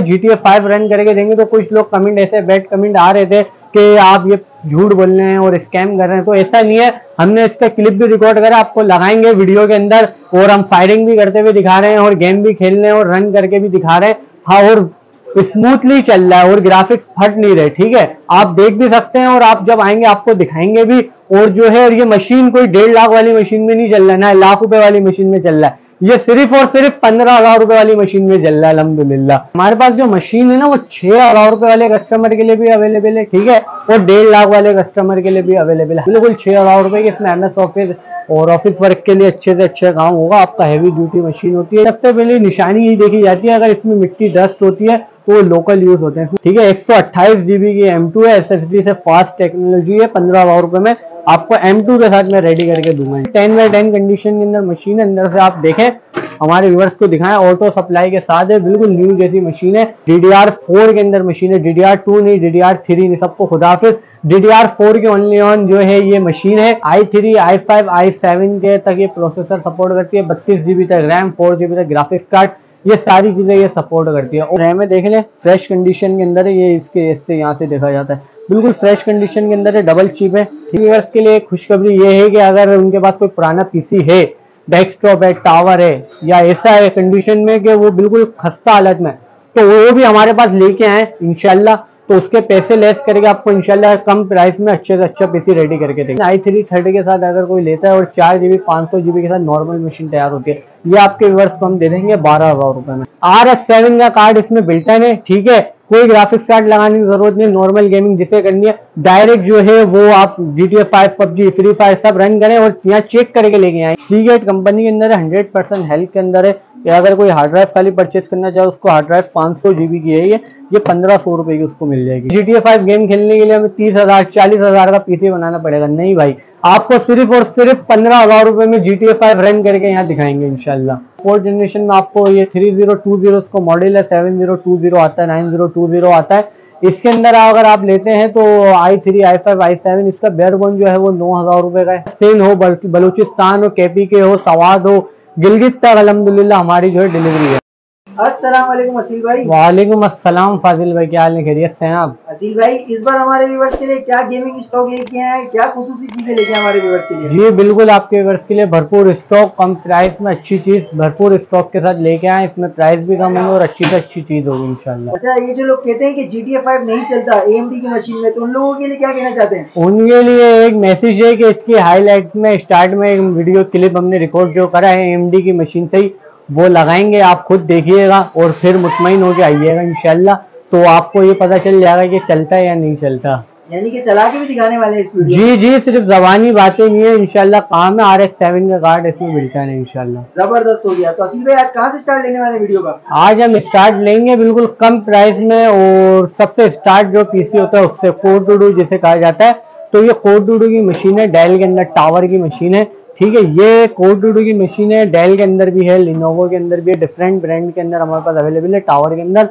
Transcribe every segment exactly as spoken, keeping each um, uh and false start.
Ji T A five run करके देंगे। तो कुछ लोग कमेंट ऐसे बैड कमेंट आ रहे थे कि आप ये झूठ बोल रहे हैं और स्कैम कर रहे हैं, तो ऐसा नहीं है। हमने इसका क्लिप भी रिकॉर्ड करा, आपको लगाएंगे वीडियो के अंदर, और हम फायरिंग भी करते हुए दिखा रहे हैं और गेम भी खेल रहे हैं और रन करके भी दिखा रहे हैं। हाँ, और स्मूथली चल रहा है और ग्राफिक्स फट नहीं रहे, ठीक है। आप देख भी सकते हैं और आप जब आएंगे आपको दिखाएंगे भी। और जो है ये मशीन कोई डेढ़ लाख वाली मशीन में नहीं चल रहा है, ना लाख रुपए वाली मशीन में चल रहा है, ये सिर्फ और सिर्फ पंद्रह हजार रुपए वाली मशीन में चल रहा है। अलहमदुलिल्लाह हमारे पास जो मशीन है ना वो छह हजार रुपए वाले कस्टमर के लिए भी अवेलेबल है, ठीक है, और डेढ़ लाख वाले कस्टमर के लिए भी अवेलेबल है। बिल्कुल छह हजार रुपए के इसमें एम एस ऑफिस और ऑफिस वर्क के लिए अच्छे से अच्छा काम होगा। आपका हैवी ड्यूटी मशीन होती है। सबसे पहले निशानी ही देखी जाती है, अगर इसमें मिट्टी डस्ट होती है तो वो लोकल यूज होते हैं, ठीक है। एक सौ अट्ठाईस जीबी की M two S S D से फास्ट टेक्नोलॉजी है। पंद्रह हजार रुपए में आपको एम टू के साथ मैं रेडी करके दूंगा। टेन बाई टेन कंडीशन के अंदर मशीन है, अंदर से आप देखें, हमारे व्यूअर्स को दिखाएं। ऑटो सप्लाई के साथ है, बिल्कुल न्यू जैसी मशीन है। डी डी आर फोर के अंदर मशीन है, डी डी आर टू नहीं, डी डी आर थ्री नहीं, सबको खुदाफिज। डी डी आर फोर के ओनली ऑन जो है ये मशीन है। आई थ्री आई फाइव आई सेवन के तक ये प्रोसेसर सपोर्ट करती है, बत्तीस जीबी तक रैम, फोर जीबी तक ग्राफिक्स कार्ड, ये सारी चीजें ये सपोर्ट करती है। और रैम देख लें, फ्रेश कंडीशन के अंदर है, ये इसके इससे यहाँ से देखा जाता है, बिल्कुल फ्रेश कंडीशन के अंदर है, डबल चिप है। व्यूअर्स के लिए खुशखबरी ये है कि अगर उनके पास कोई पुराना पीसी है, डेस्कटॉप है, टावर है, या ऐसा है कंडीशन में कि वो बिल्कुल खस्ता हालत में, तो वो भी हमारे पास लेके आए इंशाल्लाह। तो उसके पैसे लेस करके आपको इंशाल्लाह कम प्राइस में अच्छे से अच्छा पीसी रेडी करके देंगे। आई थ्री थर्टी के साथ अगर कोई लेता है और चार जीबी पाँच सौ जीबी के साथ नॉर्मल मशीन तैयार होती है, ये आपके व्यूअर्स को हम दे देंगे बारह हजार रुपए में। आर एक्स सेवन का कार्ड इसमें बिल्ट इन है, ठीक है, कोई ग्राफिक्स कार्ड लगाने की जरूरत नहीं। नॉर्मल गेमिंग जिसे करनी है डायरेक्ट जो है वो आप G T A five, PUBG, free fire सब रन करें और यहाँ चेक करके लेके आए। सीगेट कंपनी के अंदर हंड्रेड परसेंट हेल्प के अंदर है। या अगर कोई हार्ड ड्राइव खाली परचेज करना चाहे, उसको हार्ड ड्राइव पाँच सौ जीबी की है, ये ये पंद्रह सौ रुपए की उसको मिल जाएगी। G T A five game खेलने के लिए हमें तीस हजार चालीस हजार का पीसी बनाना पड़ेगा, नहीं भाई, आपको सिर्फ और सिर्फ पंद्रह हजार रुपए में G T A five run करके यहाँ दिखाएंगे इंशाल्लाह। फोर्थ जनरेशन में आपको ये थ्री जीरो टू जीरो इसको मॉडल है, सेवन जीरो टू जीरो आता है, नाइन जीरो टू जीरो आता है। इसके अंदर अगर आप लेते हैं तो I three I five I seven इसका बेयरबोन जो है वो नौ हजार रुपए का है। सेल हो, बलूचिस्तान हो, केपी के हो, सवाद हो, गिलगित तक अलहमदुलिल्लाह हमारी जो है डिलीवरी है। अस्सलाम वालेकुम असील भाई। वालेकुम अस्सलाम फाजिल भाई, क्या हाल है, खैरियत से हैं आप? असील भाई, इस बार हमारे व्यूअर्स के लिए क्या गेमिंग स्टॉक लेके आए हैं, क्या खुसूसी चीजें लेके हमारे व्यूअर्स के लिए? जी बिल्कुल, आपके व्यूअर्स के लिए भरपूर स्टॉक, कम प्राइस में अच्छी चीज भरपूर स्टॉक के साथ लेके आए। इसमें प्राइस भी कम होगी और अच्छी से अच्छी चीज होगी इंशाल्लाह। अच्छा, ये जो लोग कहते हैं कि जी टी ए फाइव नहीं चलता ए एम डी की मशीन में, तो उन लोगों के लिए क्या कहना चाहते हैं? उनके लिए एक मैसेज है की इसकी हाईलाइट में स्टार्ट में एक वीडियो क्लिप हमने रिकॉर्ड जो करा है ए एम डी की मशीन से, वो लगाएंगे, आप खुद देखिएगा और फिर मुतमईन होके आइएगा इंशाल्लाह। तो आपको ये पता चल जाएगा कि चलता है या नहीं चलता, यानी कि चला के भी दिखाने वाले हैं इस वीडियो में। जी जी, सिर्फ जबानी बातें नहीं है इंशाल्लाह, काम है। आर एक्स सेवन का कार्ड इसमें मिलता है इंशाल्लाह। जबरदस्त हो गया। तो असील भाई, आज कहाँ से स्टार्ट लेने वाले वीडियो का? आज हम स्टार्ट लेंगे बिल्कुल कम प्राइस में, और सबसे स्टार्ट जो पीसी होता है उससे, कोर टू डू जिसे कहा जाता है। तो ये कोर टू डू की मशीन है, डेल के अंदर टावर की मशीन है, ठीक है। ये कोर टू डू की मशीन है, डेल के अंदर भी है, लिनोवो के अंदर भी है, डिफरेंट ब्रांड के अंदर हमारे पास अवेलेबल है, टावर के अंदर।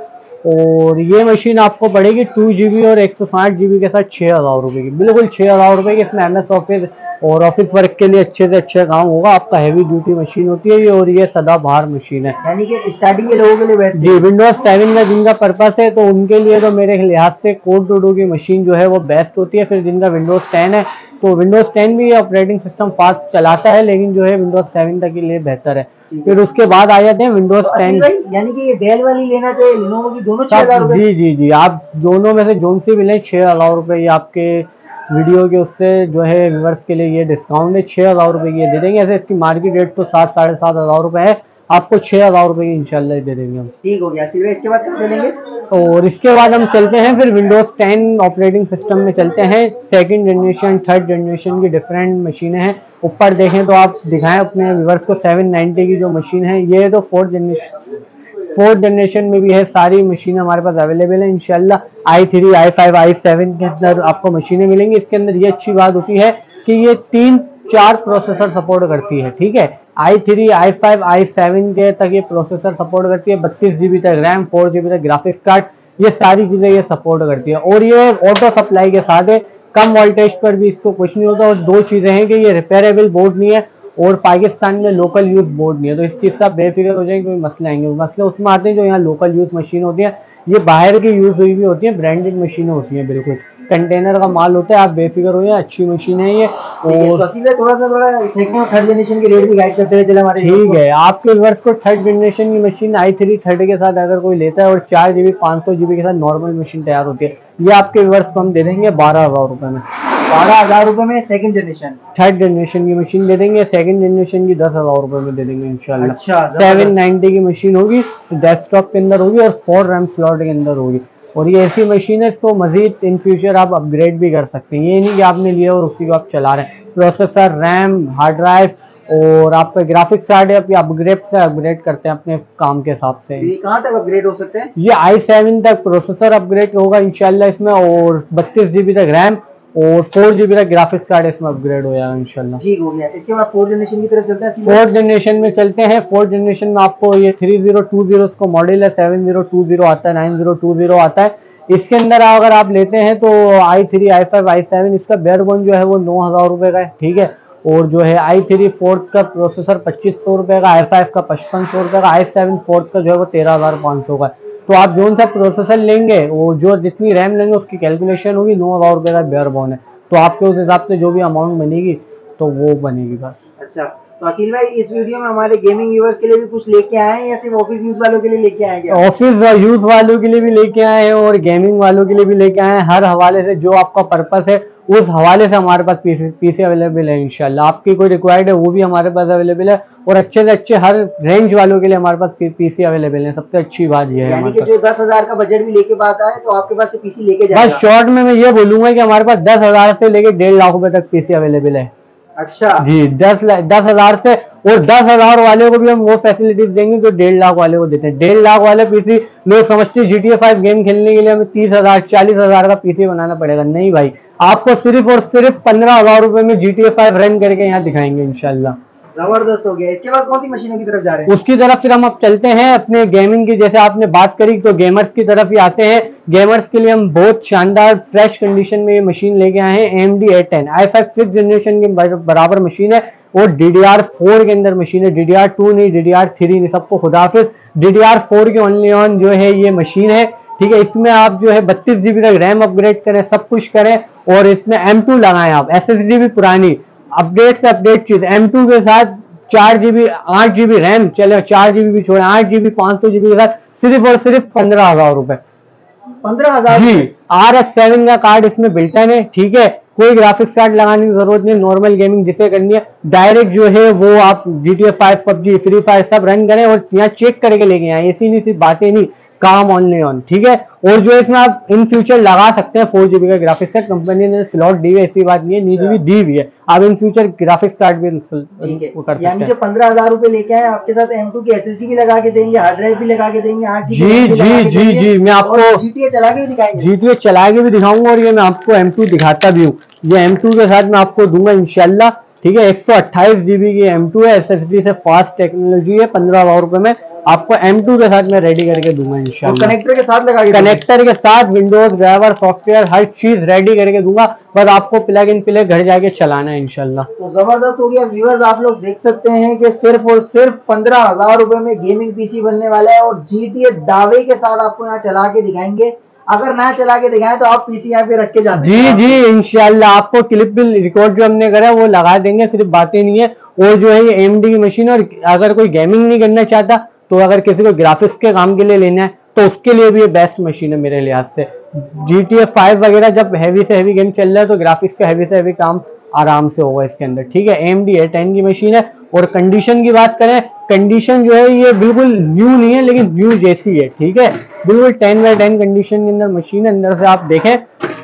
और ये मशीन आपको पड़ेगी टू जीबी और एक सौ साठ जीबी के साथ छः हज़ार रुपये की, बिल्कुल छः हज़ार रुपये की। इसमें एम एस ऑफिस और ऑफिस वर्क के लिए अच्छे से अच्छा काम होगा। आपका हैवी ड्यूटी मशीन होती है ये, और ये सदा बाहर मशीन है, यानी कि स्टार्टिंग के लोगों के लिए बेस्ट जी। विंडोज सेवन का जिनका पर्पस है तो उनके लिए तो मेरे लिहाज से कोर टू डू की मशीन जो है वो बेस्ट होती है। फिर जिनका विंडोज टेन है तो विंडोज टेन भी ऑपरेटिंग सिस्टम फास्ट चलाता है, लेकिन जो है विंडोज सेवन तक के लिए बेहतर है। फिर उसके बाद आ जाते हैं विंडोज तो टेन, यानी कि ये डेल वाली लेना चाहिए, लिनोवो की, दोनों छह हजार रुपए। जी जी जी, आप दोनों में से जोन सी भी लें, छह हजार रुपए ये आपके वीडियो के उससे जो है व्यूअर्स के लिए ये डिस्काउंट है, छह हजार रुपए की दे देंगे। ऐसे इसकी मार्केट रेट तो सात साढ़े सात हजार रुपए है, आपको छह हजार रुपए की इंशाल्लाह दे देंगे हम। ठीक हो गया। इसके बाद क्या चलेंगे? और इसके बाद हम चलते हैं फिर विंडोज टेन ऑपरेटिंग सिस्टम में चलते हैं। सेकंड जनरेशन, थर्ड जनरेशन की डिफरेंट मशीनें हैं। ऊपर देखें तो आप दिखाएं अपने व्यूअर्स को सेवन नाइन्टी की जो मशीन है, ये तो फोर्थ जनरेशन फोर्थ जनरेशन में भी है, सारी मशीन हमारे पास अवेलेबल है इंशाल्लाह। I three I five I seven के अंदर आपको मशीनें मिलेंगी। इसके अंदर ये अच्छी बात होती है कि ये तीन चार प्रोसेसर सपोर्ट करती है, ठीक है। आई थ्री आई फाइव आई सेवन के तक ये प्रोसेसर सपोर्ट करती है, बत्तीस जीबी तक रैम, फोर जीबी तक ग्राफिक्स कार्ड, ये सारी चीजें ये सपोर्ट करती है। और ये ऑटो सप्लाई के साथ है, कम वोल्टेज पर भी इसको कुछ नहीं होता। और दो चीजें हैं कि ये रिपेयरेबल बोर्ड नहीं है और पाकिस्तान में लोकल यूज बोर्ड नहीं है, तो इस चीज से आप बेफिक्र हो जाएंगे, कोई मसले आएंगे मसले उसमें आते हैं जो यहाँ लोकल यूज मशीन होती है। ये बाहर की यूज हुई भी होती है, ब्रांडेड मशीनें होती हैं, बिल्कुल कंटेनर का माल होता है, आप बेफिक्र हो जाए, अच्छी मशीन है ये। और थोड़ा सा थोड़ा सेकंड थर्ड जनरेशन की रेट भी गाइड करते चले हमारे, ठीक है। आपके व्यूअर्स को थर्ड जनरेशन की मशीन आई थ्री थर्ड के साथ अगर कोई लेता है और चार जीबी पाँच सौ जीबी के साथ नॉर्मल मशीन तैयार होती है, ये आपके व्यूअर्स को हम दे देंगे बारह हजार रुपए में। बारह हजार रुपए में सेकंड जनरेशन थर्ड जनरेशन की मशीन दे देंगे, सेकंड जनरेशन की दस हजार रुपए में दे देंगे इंशाल्लाह। अच्छा, सेवन नाइन्टी की मशीन होगी, डेस्कटॉप के अंदर होगी और फोर रैम स्लॉट के अंदर होगी। और ये ऐसी मशीन है, इसको मजीद इन फ्यूचर आप अपग्रेड भी कर सकते हैं, ये नहीं कि आपने लिया और उसी को आप चला रहे हैं। प्रोसेसर, रैम, हार्ड ड्राइव और आपका ग्राफिक्स कार्ड है, आप अपग्रेड से अपग्रेड करते हैं अपने काम के हिसाब से। ये कहाँ तक अपग्रेड हो सकते हैं? ये आई सेवन तक प्रोसेसर अपग्रेड होगा इंशाल्लाह इसमें, और बत्तीस जीबी तक रैम और फोर जीबी का ग्राफिक्स कार्ड इसमें अपग्रेड हो जाएगा इंशाल्लाह। ठीक हो गया। इसके बाद फोर्थ जनरेशन की तरफ चलते हैं। फोर्थ जनरेशन में चलते हैं। फोर्थ जनरेशन में आपको ये थ्री जीरो टू जीरो इसको मॉडल है, सेवन जीरो टू जीरो आता है, नाइन जीरो टू जीरो आता है। इसके अंदर अगर आप लेते हैं तो I three I five I seven इसका बेयरबोन जो है वो नौ हजार रुपये का है, ठीक है। और जो है आई थ्री फोर्थ का प्रोसेसर पच्चीस सौ रुपये का, आई फाइव का पचपन सौ रुपये का, आई सेवन फोर्थ का जो है वो तेरह हजार पाँच सौ का। तो आप जो सा प्रोसेसर लेंगे और जो जितनी रैम लेंगे उसकी कैलकुलेशन होगी, नौ हजार रुपये का बेयर बोन है, तो आपके उस हिसाब से जो भी अमाउंट बनेगी तो वो बनेगी बस। अच्छा, तो असील भाई इस वीडियो में हमारे गेमिंग यूजर्स के लिए भी कुछ लेके आए हैं या सिर्फ ऑफिस यूज वालों के लिए लेके आए हैं? ऑफिस यूज वालों के लिए भी लेके आए हैं और गेमिंग वालों के लिए भी लेके आए हैं। हर हवाले से जो आपका पर्पस है उस हवाले से हमारे पास पीसी पीसी अवेलेबल है इंशाल्लाह। आपकी कोई रिक्वायर्ड है वो भी हमारे पास अवेलेबल है, और अच्छे से अच्छे हर रेंज वालों के लिए हमारे पास पीसी अवेलेबल है। सबसे अच्छी बात यह है यानी कि जो दस हजार का बजट भी लेके बात आए तो आपके पास से पीसी लेके जाए। बस शॉर्ट में मैं ये बोलूंगा कि हमारे पास दस हजार से लेके डेढ़ लाख रुपए तक पीसी अवेलेबल है। अच्छा जी, दस दस हजार से, और दस हजार वाले को भी हम वो फैसिलिटीज देंगे जो डेढ़ लाख वाले को देते हैं। डेढ़ लाख वाले पीसी लोग समझते हैं जीटीए फाइव गेम खेलने के लिए हमें तीस हजार चालीस हजार का पीसी बनाना पड़ेगा। नहीं भाई, आपको सिर्फ और सिर्फ पंद्रह हजार रुपए में जीटीए फाइव रन करके यहाँ दिखाएंगे इंशाल्लाह। जबरदस्त हो गया। इसके बाद कौन सी मशीनों की तरफ जा रहे हैं? उसकी तरफ फिर हम अब चलते हैं अपने गेमिंग की, जैसे आपने बात करी तो गेमर्स की तरफ ही आते हैं। गेमर्स के लिए हम बहुत शानदार फ्रेश कंडीशन में ये मशीन लेके आए हैं, M D A ten I five six generation के बराबर मशीन है और डी डी आर फोर के अंदर मशीन है। डी डी आर टू नहीं, डी डी आर थ्री नहीं, सबको खुदाफिज। डी डी आर फोर के ओनली ऑन जो है ये मशीन है, ठीक है। इसमें आप जो है बत्तीस जीबी तक रैम अपग्रेड करें, सब कुछ करें, और इसमें एम टू लगाएं आप। एसएसडी भी पुरानी अपडेट से अपडेट चीज एम टू के साथ चार जीबी आठ जीबी रैम, चले चार जीबी भी छोड़े, आठ जीबी पाँच सौ जीबी के साथ सिर्फ और सिर्फ पंद्रह हजार रुपए। पंद्रह हजार जी। आर एक्स सेवन का कार्ड इसमें बिल्टन है, ठीक है। कोई ग्राफिक्स कार्ड लगाने की जरूरत नहीं, नॉर्मल गेमिंग जिसे करनी है डायरेक्ट जो है वो आप GTA five PUBG free fire सब रन करें और यहाँ चेक करके लेके आए। ऐसी नहीं सिर्फ बातें नहीं, काम ऑनलाइन ऑन, ठीक है। और जो इसमें आप इन फ्यूचर लगा सकते हैं फोर जीबी का ग्राफिक्स कार्ड, कंपनी ने स्लॉट दी है, ऐसी बात नहीं है, नीचे भी दी हुई है। आप इन फ्यूचर ग्राफिक्स कार्ड भी कर यानी कि पंद्रह हजार रुपए लेके आए, आपके साथ एम टू की एस एस डी भी लगा के देंगे, हार्ड ड्राइव भी लगा के देंगे। जी जी जी जी मैं आपको जीटीए चला के भी दिखाएंगे, जीटीए चला के भी दिखाऊंगा, और ये मैं आपको एम टू दिखाता भी हूँ। ये एम टू के साथ मैं आपको दूंगा इंशाल्लाह, ठीक है। एक सौ अट्ठाईस जीबी की एम टू है, एसएसडी से फास्ट टेक्नोलॉजी है। पंद्रह हजार रुपए में आपको एम टू के साथ मैं रेडी करके दूंगा इंशाल्लाह। कनेक्टर के साथ लगा, कनेक्टर के साथ विंडोज ड्राइवर सॉफ्टवेयर हर चीज रेडी करके दूंगा, बस आपको प्लग इन प्ले घर जाके चलाना है इंशाल्लाह। तो जबरदस्त हो गया व्यूअर्स, आप लोग देख सकते हैं कि सिर्फ और सिर्फ पंद्रह हजार रुपए में गेमिंग पीसी बनने वाला है, और जीटीए दावे के साथ आपको यहाँ चला के दिखाएंगे। अगर ना चला के दिखाएं तो आप पीसी यहाँ पे रख के जा सकते हैं। जी जी इंशाल्लाह, आपको क्लिप भी रिकॉर्ड जो हमने करा है वो लगा देंगे, सिर्फ बातें नहीं है। और जो है ये एएमडी की मशीन, और अगर कोई गेमिंग नहीं करना चाहता तो अगर किसी को ग्राफिक्स के काम के लिए लेना है तो उसके लिए भी ये बेस्ट मशीन है मेरे लिहाज से। जीटीए फाइव वगैरह जब हैवी से हैवी गेम चल रहा है तो ग्राफिक्स का हैवी से हैवी काम आराम से होगा इसके अंदर, ठीक है। एएमडी है टेन की मशीन है, और कंडीशन की बात करें, कंडीशन जो है ये बिल्कुल न्यू नहीं है लेकिन न्यू जैसी है, ठीक है। बिल्कुल टेन बाई टेन कंडीशन के अंदर मशीन है, अंदर से आप देखें,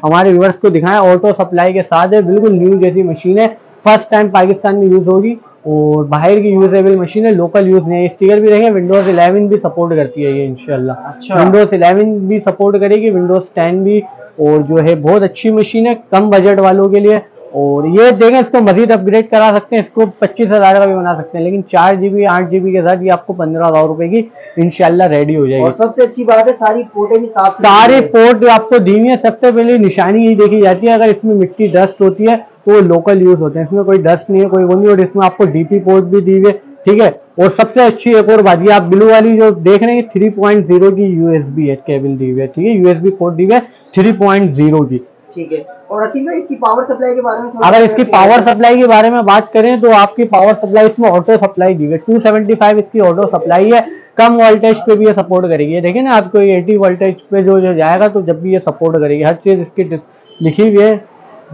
हमारे व्यूअर्स को दिखाएं, ऑटो सप्लाई के साथ है, बिल्कुल न्यू जैसी मशीन है। फर्स्ट टाइम पाकिस्तान में यूज होगी और बाहर की यूजेबल मशीन है, लोकल यूज नहीं है। स्टिकर भी देखें, विंडोज इलेवन भी सपोर्ट करती है ये इंशाल्लाह। अच्छा। विंडोज इलेवन भी सपोर्ट करेगी, विंडोज टेन भी, और जो है बहुत अच्छी मशीन है कम बजट वालों के लिए। और ये देखें, इसको मजीद अपग्रेड करा सकते हैं, इसको पच्चीस हजार का भी बना सकते हैं, लेकिन चार जीबी आठ जीबी के साथ ये आपको पंद्रह हजार रुपए की इंशाल्लाह रेडी हो जाएगी। और सबसे अच्छी बात है सारी पोर्टें भी साफ, सारी पोर्ट आपको दी हुई है। सबसे पहले निशानी ये देखी जाती है, अगर इसमें मिट्टी डस्ट होती है तो लोकल यूज होते हैं, इसमें कोई डस्ट नहीं है, कोई वो नहीं। और इसमें आपको डीपी पोर्ट भी दी हुई है, ठीक है। और सबसे अच्छी एक और बात, ये आप ब्लू वाली जो देख रहे हैं थ्री पॉइंट ज़ीरो की यूएसबी एट केबल दी हुई है, ठीक है, यूएसबी पोर्ट दी हुई है थ्री पॉइंट ज़ीरो की, ठीक है। और असीम भाई इसकी पावर सप्लाई के बारे में, अगर इसकी पावर सप्लाई के बारे में बात करें तो आपकी पावर सप्लाई इसमें ऑटो सप्लाई दी हुई है, टू सेवेंटी फाइव इसकी ऑटो सप्लाई है, कम वोल्टेज पे भी ये सपोर्ट करेगी। ये देखिए ना आपको ये अस्सी वोल्टेज पे जो जो जाएगा तो जब भी ये सपोर्ट करेगी, हर चीज इसकी लिखी हुई है,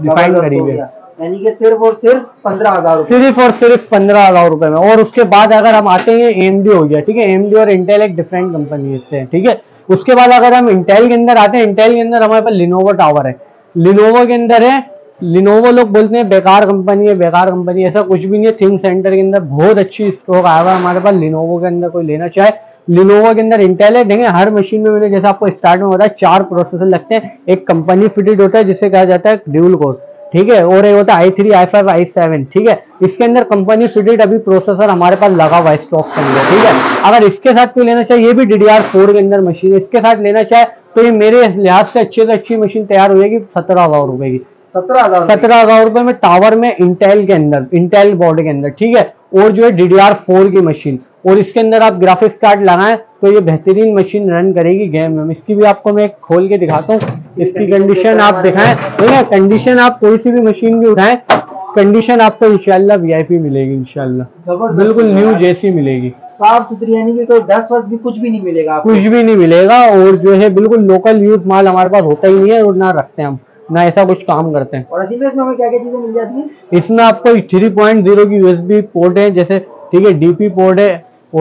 डिफाइन करी हुई है, यानी कि सिर्फ और सिर्फ पंद्रह हजार सिर्फ और सिर्फ पंद्रह हजार रुपए में। और उसके बाद अगर हम आते हैं एएमडी हो गया, ठीक है, एएमडी और इंटेल एक डिफरेंट कंपनी है, ठीक है। उसके बाद अगर हम इंटेल के अंदर आते हैं, इंटेल के अंदर हमारे पास लिनोवो टावर है, लिनोवो के अंदर है, लिनोवो लोग बोलते हैं बेकार कंपनी है, बेकार कंपनी, ऐसा कुछ भी नहीं है। थिंक सेंटर के अंदर बहुत अच्छी स्टॉक आया हुआ है हमारे पास, लिनोवो के अंदर कोई लेना चाहे, लिनोवो के अंदर इंटेल है। देखें हर मशीन में मैंने जैसे आपको स्टार्ट में बताया चार प्रोसेसर लगते हैं, एक कंपनी फिटेड होता है जिसे कहा जाता है ड्यूल कोर, ठीक है, और एक होता है आई थ्री आई फाइव आई सेवन, ठीक है। इसके अंदर कंपनी फिटेड अभी प्रोसेसर हमारे पास लगा हुआ है स्टॉक के अंदर, ठीक है। अगर इसके साथ कोई लेना चाहिए, ये भी डी डी आर फोर के अंदर मशीन है, इसके साथ लेना चाहे तो ये मेरे लिहाज से अच्छे से अच्छी मशीन तैयार हो जाएगी सत्रह हजार रुपए की, सत्रह हजार सत्रह हजार रुपए में टावर में इंटेल के अंदर, इंटेल बोर्ड के अंदर, ठीक है। और जो है डी डी आर फोर की मशीन, और इसके अंदर आप ग्राफिक्स कार्ड लगाएं तो ये बेहतरीन मशीन रन करेगी गेम में। इसकी भी आपको मैं खोल के दिखाता हूँ, इसकी कंडीशन आप दिखाएं, ठीक है, कंडीशन आप कोई सी भी मशीन भी उठाएं, कंडीशन आपको इंशाल्लाह वीआईपी मिलेगी, इंशाल्लाह बिल्कुल न्यू जैसी मिलेगी, साफ सुथरी, यानी कि कोई दस वर्ष भी कुछ भी नहीं मिलेगा, कुछ भी नहीं मिलेगा। और जो है बिल्कुल लोकल यूज माल हमारे पास होता ही नहीं है, और ना रखते हैं हम, ना ऐसा कुछ काम करते हैं। और इसमें हमें क्या क्या चीजें मिल जाती है? इसमें आपको थ्री पॉइंट जीरो की यूएसबी पोर्ट है जैसे, ठीक है, डीपी पोर्ट है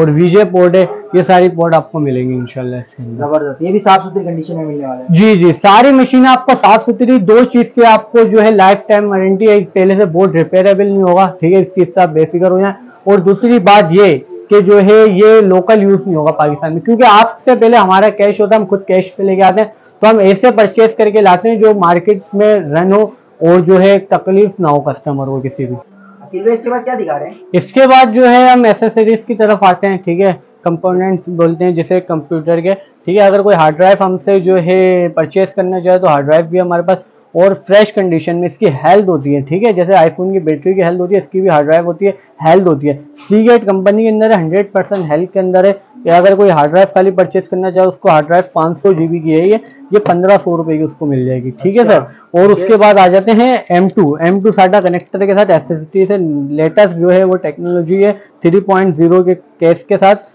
और वीजे पोर्ट है, ये सारी पोर्ट आपको मिलेंगी इंशाल्लाह इसके अंदर। जबरदस्त, ये भी साफ सुथरी कंडीशन में मिलने वाला है। जी जी, सारी मशीन आपको साफ सुथरी, दो चीज के आपको जो है लाइफ टाइम वारंटी है, पहले से बोर्ड रिपेयरेबल नहीं होगा, ठीक है, इस चीज से आप बेफिक्र हो जाए। और दूसरी बात ये कि जो है ये लोकल यूज नहीं होगा पाकिस्तान में, क्योंकि आपसे पहले हमारा कैश होता है, हम खुद कैश पे लेके आते हैं, तो हम ऐसे परचेस करके लाते हैं जो मार्केट में रन हो और जो है तकलीफ ना हो कस्टमर को किसी भी। इसके बाद क्या दिखा रहे हैं? इसके बाद जो है हम एसेसरीज की तरफ आते हैं, ठीक है, कंपोनेंट्स बोलते हैं जैसे कंप्यूटर के, ठीक है। अगर कोई हार्ड ड्राइव हमसे जो है परचेस करना चाहे तो हार्ड ड्राइव भी हमारे पास और फ्रेश कंडीशन में, इसकी हेल्थ होती है, ठीक है, जैसे आईफोन की बैटरी की हेल्थ होती है, इसकी भी हार्ड ड्राइव होती है, हेल्थ होती है। सीगेट कंपनी के अंदर हंड्रेड परसेंट हेल्थ के अंदर है। अगर कोई हार्ड ड्राइव खाली परचेस करना चाहे उसको हार्ड ड्राइव पाँच सौ जी बी की है, ये ये पंद्रह सौ रुपए की उसको मिल जाएगी, ठीक है सर। और उसके बाद आ जाते हैं M two M two SATA connector के साथ एसएसडी से लेटेस्ट जो है वो टेक्नोलॉजी है, थ्री पॉइंट जीरो के केस के साथ।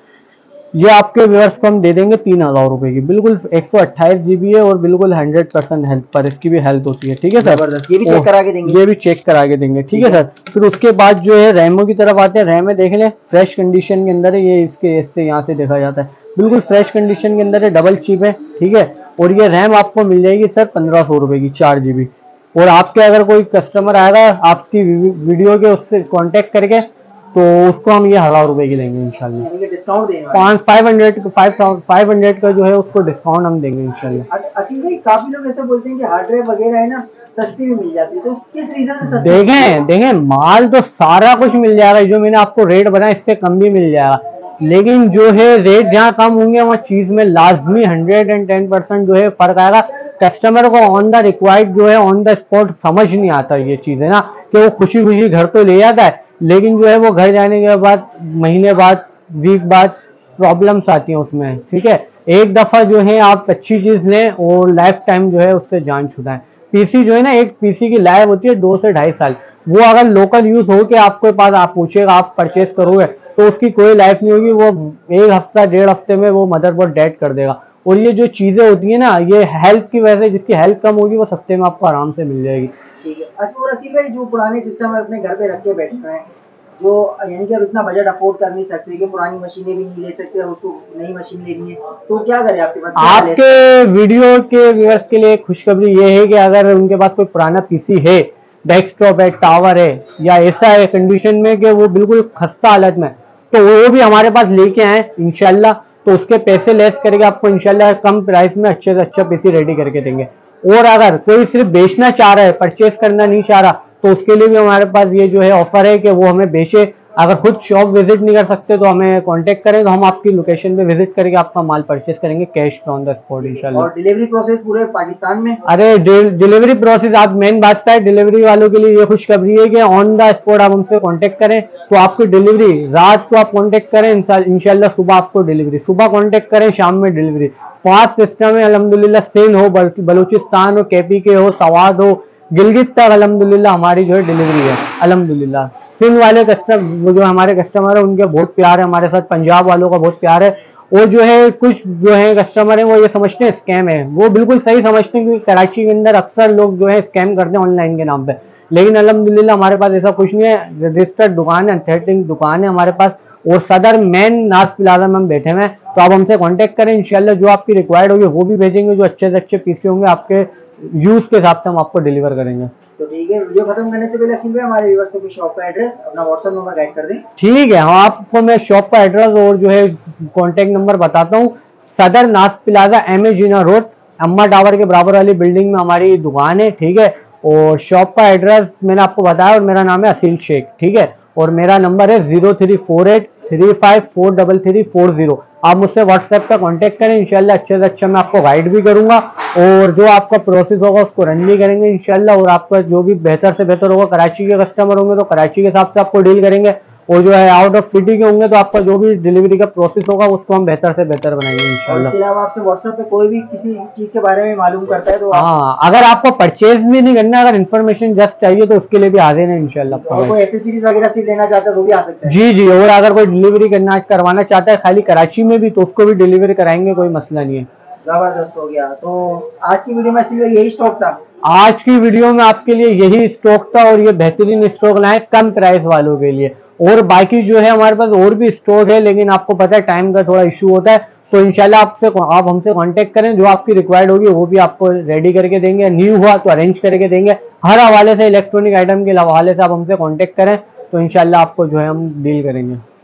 ये आपके व्यूअर्स को हम दे देंगे तीन हजार रुपए की, बिल्कुल एक सौ अट्ठाईस जीबी है और बिल्कुल हंड्रेड परसेंट हेल्थ पर, इसकी भी हेल्थ होती है, ठीक है सर। ये भी चेक करा के देंगे, ये भी चेक करा के देंगे, ठीक है सर। फिर उसके बाद जो है रैमो की तरफ आते हैं, रैमे देख लें फ्रेश कंडीशन के अंदर है, ये इसके इससे यहाँ से देखा जाता है बिल्कुल फ्रेश कंडीशन के अंदर है, डबल चिप है, ठीक है। और ये रैम आपको मिल जाएगी सर पंद्रह सौ रुपए की, चार जीबी। और आपके अगर कोई कस्टमर आएगा आपकी वीडियो के उससे कॉन्टेक्ट करके तो उसको हम ये हजार रुपए की देंगे इंशाल्लाह, डिस्काउंट देंगे पाँच फाइव हंड्रेड फाइव हंड्रेड का जो है उसको डिस्काउंट हम देंगे इंशाल्लाह। असीम भाई काफी लोग ऐसे बोलते हैं कि हार्ड ड्राइव वगैरह है ना सस्ती भी मिल जाती है, तो किस रीजन से सस्ती? देखें देखें माल तो सारा कुछ मिल जाएगा, जो मैंने आपको रेट बनाया इससे कम भी मिल जाएगा, लेकिन जो है रेट जहाँ कम होंगे वहाँ चीज में लाजमी हंड्रेड एंड टेन परसेंट जो है फर्क आएगा। कस्टमर को ऑन द रिक्वायर्ड जो है ऑन द स्पॉट समझ नहीं आता ये चीज, है ना, कि वो खुशी खुशी घर तो ले जाता है, लेकिन जो है वो घर जाने के बाद महीने बाद वीक बाद प्रॉब्लम्स आती हैं उसमें, ठीक है। एक दफा जो है आप अच्छी चीज लें और लाइफ टाइम जो है उससे जान छुड़ाएं। पीसी जो है ना, एक पीसी की लाइफ होती है दो से ढाई साल, वो अगर लोकल यूज हो के आपके पास आप पूछेगा आप परचेस करोगे तो उसकी कोई लाइफ नहीं होगी, वो एक हफ्ता डेढ़ हफ्ते में वो मदरबोर्ड डेड कर देगा। और ये जो चीजें होती है ना, ये हेल्थ की वजह से जिसकी हेल्थ कम होगी वो सस्ते में आपको आराम से मिल जाएगी, ठीक है। अच्छा, और असीम भाई जो पुराने सिस्टम अपने घर पे रख के बैठ रहे हैं, जो यानी कि अब इतना बजट अफोर्ड कर नहीं सकते कि पुरानी मशीनें भी नहीं ले सकते, उसको नई मशीन लेनी है, तो क्या करें? आपके पास आपके वीडियो के व्यूअर्स के लिए खुशखबरी ये है कि अगर उनके पास कोई पुराना पीसी है, डेस्कटॉप है, टावर है, या ऐसा है कंडीशन में कि वो बिल्कुल खस्ता हालत में, तो वो भी हमारे पास लेके आए इंशाल्लाह, तो उसके पैसे लेस करके आपको इंशाल्लाह कम प्राइस में अच्छे से अच्छा पीसी रेडी करके देंगे। और अगर कोई सिर्फ बेचना चाह रहा है, परचेस करना नहीं चाह रहा, तो उसके लिए भी हमारे पास ये जो है ऑफर है कि वो हमें बेचे अगर खुद शॉप विजिट नहीं कर सकते तो हमें कांटेक्ट करें, तो हम आपकी लोकेशन पे विजिट करके आपका माल परचेज करेंगे कैश ऑन द स्पॉट इंशाल्लाह। और डिलीवरी प्रोसेस पूरे पाकिस्तान में? अरे डिलीवरी प्रोसेस आप मेन बात पे, डिलीवरी वालों के लिए ये खुशखबरी है कि ऑन द स्पॉट आप हमसे कांटेक्ट करें तो आपकी डिलीवरी रात को आप कांटेक्ट करें इंशाल्लाह सुबह आपको डिलीवरी, सुबह कांटेक्ट करें शाम में डिलीवरी। फास्ट सिस्टम है अल्हम्दुलिल्लाह, सिंध हो बलूचिस्तान हो केपी के हो सवाद हो गिलगित तक अल्हम्दुलिल्लाह हमारी जो है डिलीवरी है अल्हम्दुलिल्लाह। सिंध वाले कस्टमर जो हमारे कस्टमर है उनके बहुत प्यार है हमारे साथ, पंजाब वालों का बहुत प्यार है। और जो है कुछ जो है कस्टमर है वो ये समझते हैं स्कैम है, वो बिल्कुल सही समझते हैं क्योंकि कराची के अंदर अक्सर लोग जो है स्कैम करते हैं ऑनलाइन के नाम पे, लेकिन अल्हम्दुलिल्लाह हमारे पास ऐसा कुछ नहीं है। रजिस्टर्ड दुकान है, थ्रेटिंग दुकान है हमारे पास और सदर मेन नाज प्लाजा में हम बैठे हुए हैं। तो आप हमसे कॉन्टेक्ट करें इंशाल्लाह जो आपकी रिक्वायर्ड होगी वो भी भेजेंगे, जो अच्छे से अच्छे पीसी होंगे आपके यूज के हिसाब से हम आपको डिलीवर करेंगे। तो ठीक है, वीडियो खत्म करने से पहले असीम भाई हमारे व्यूअर्स को शॉप का एड्रेस अपना व्हाट्सएप नंबर गाइड कर दें। ठीक है, हाँ आपको मैं शॉप का एड्रेस और जो है कॉन्टेक्ट नंबर बताता हूँ। Saddar Naz plaza M A. Jinnah road Amma tower के बराबर वाली बिल्डिंग में हमारी दुकान है। ठीक है, और शॉप का एड्रेस मैंने आपको बताया और मेरा नाम है असील शेख। ठीक है, और मेरा नंबर है zero three four eight three five four double three four zero. आप मुझसे व्हाट्सएप पर कॉन्टेक्ट करें इंशाल्लाह अच्छे से अच्छा मैं आपको गाइड भी करूंगा और जो आपका प्रोसेस होगा उसको रन भी करेंगे इंशाल्लाह। और आपका जो भी बेहतर से बेहतर होगा, कराची के कस्टमर होंगे तो कराची के हिसाब से आपको डील करेंगे और जो है आउट ऑफ सिटी के होंगे तो आपका जो भी डिलीवरी का प्रोसेस होगा उसको हम बेहतर से बेहतर बनाएंगे इंशाल्लाह। इसके अलावा आपसे व्हाट्सएप पे कोई भी किसी चीज के बारे में मालूम करता है तो हाँ, अगर आपको परचेज भी नहीं करना, अगर इन्फॉर्मेशन जस्ट चाहिए तो उसके लिए भी हाजिर है इंशाल्लाह। कोई एक्सेसरीज वगैरह सिर्फ लेना चाहता है वो भी आ सकता है। जी जी, और अगर कोई डिलीवरी करना करवाना चाहता है खाली कराची में भी तो उसको भी डिलीवरी कराएंगे, कोई मसला नहीं है। जबरदस्त हो गया। तो आज की वीडियो में सिर्फ यही स्टॉक था, आज की वीडियो में आपके लिए यही स्टॉक था और ये बेहतरीन स्टॉक लाए कम प्राइस वालों के लिए। और बाकी जो है हमारे पास और भी स्टॉक है लेकिन आपको पता है टाइम का थोड़ा इशू होता है, तो इंशाल्लाह आपसे आप हमसे कांटेक्ट करें, जो आपकी रिक्वायर्ड होगी वो भी आपको रेडी करके देंगे, न्यू हुआ तो अरेंज करके देंगे। हर हवाले से इलेक्ट्रॉनिक आइटम के हवाले से आप हमसे कांटेक्ट करें तो इंशाल्लाह आपको जो है हम डील करेंगे।